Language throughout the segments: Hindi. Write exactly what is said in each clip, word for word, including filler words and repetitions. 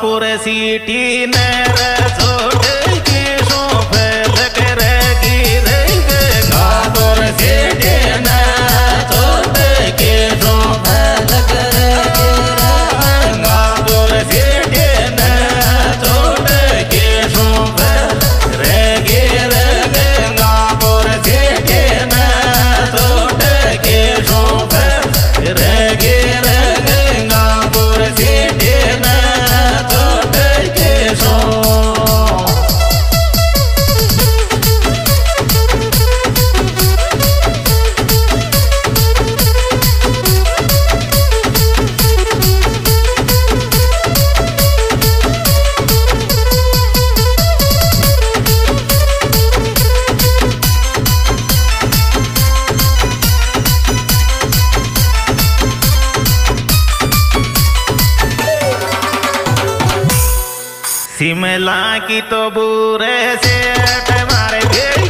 सीटी की सोफे रहेगी गादुर सीटी की सोफे गादुर सीटी की सोफे रहेगी गादुर सीटी की सोफे रहेगी गादुर सीटी शिमला की तो बुरे से तुम्हारे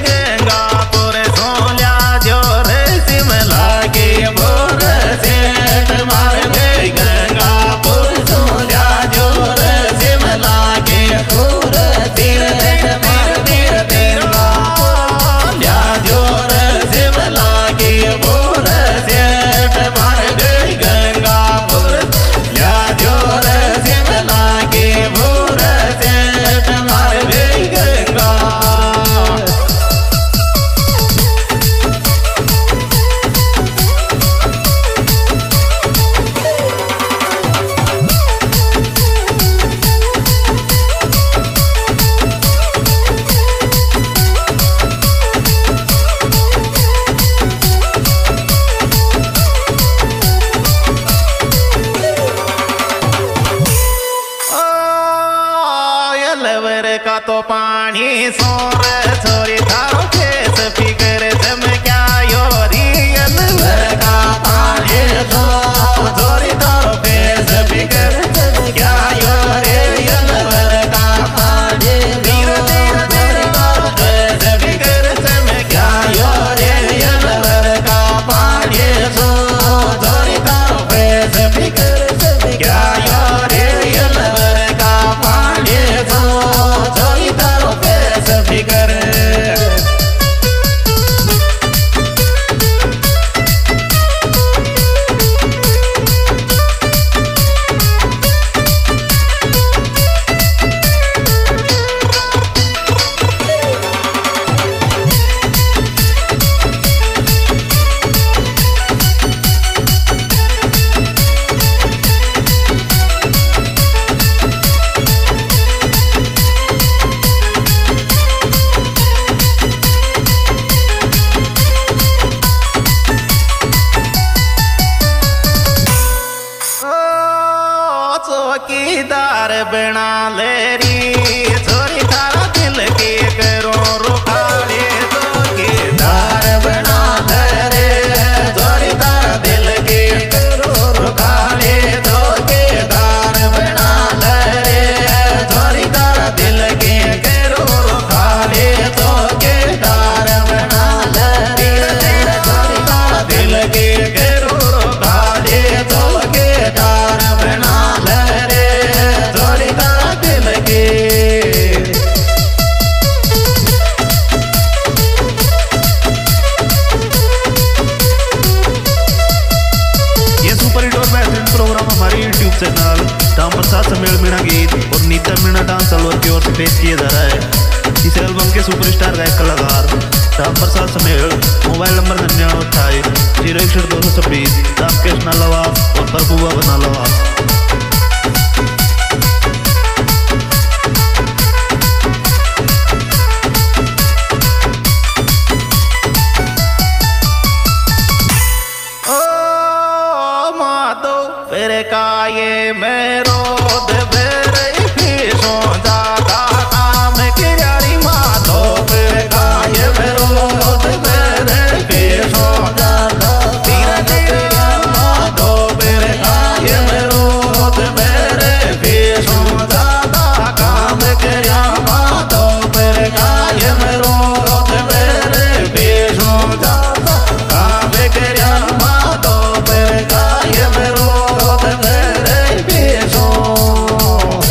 गंगा पूरे सोलिया जो रे शिमला की बुरे से तुम्हारे गंगा पूर सोलिया जो रे शिमला के पूर तीर मार तीर तीर सोलिया जो रे शिमला के पूर से तुम्हारे गंगा पूर सोलिया जो रे शिमला के तो पानी सोर छोरी थारो खेस फिकर जम क्या योरी अलवर का पानी छोरी थारो खेस फिकर जम क्या योरी अलवर का पानी धीर धीर धीर थारो खेस फिकर जम क्या योरी अलवर का पानी छोरी थारो खेस फिकर जम क्या योरी अलवर का पानी छोरी थारो खेस फिकर बना लेरी छोरी थारा दिल के करो रुकाले चौकी दार बना ले छोरी थारा दिल के करो रुकाले चौकी दार बना ले छोरी थारा दिल के करो रुकाले चौकी दार बना ले छोरी थारा दिल के करो रुकाले चौकी दार बना ले चैनल राम प्रसाद समेल मीणा गीत और नीता मीणा डांस अलवर की ओर से पेश किया जा रहा है। इस एल्बम के सुपरस्टार गायक कलाकार राम प्रसाद समेल, मोबाइल नंबर निन्यानवे अट्ठाईस जीरो एक सौ दो सौ छब्बीस राम कृष्णा लवाब और प्रभु बना लवाब। ये मेरो देवरे सो दादा काम किरारी माधो फिर गाय मेरो देवरे सो दादा तीर तीर माधो फिर गाय मेरो देवरे सो दादा काम किरा माधो फिर गाय मेरो देवरे सो दादा काम किरा माधो फिर गाय मेरो I'm not afraid of the dark.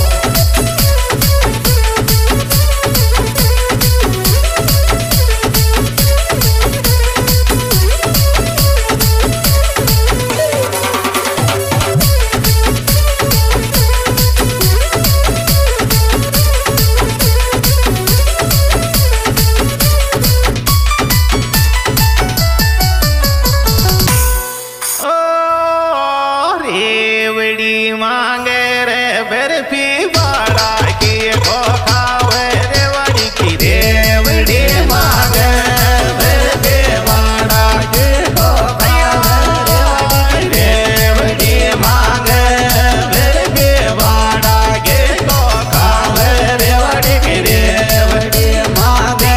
रेवड़ी मांगे रे बर्फी बाड़ा की खोखा रेवड़ी की रेवड़ी मांगे बर्फी बाड़ा की रेवड़ी मांगे बर्फी बाड़ा की खोखा रेवड़ी की रेवड़ी मांगे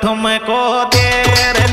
ठुमको दे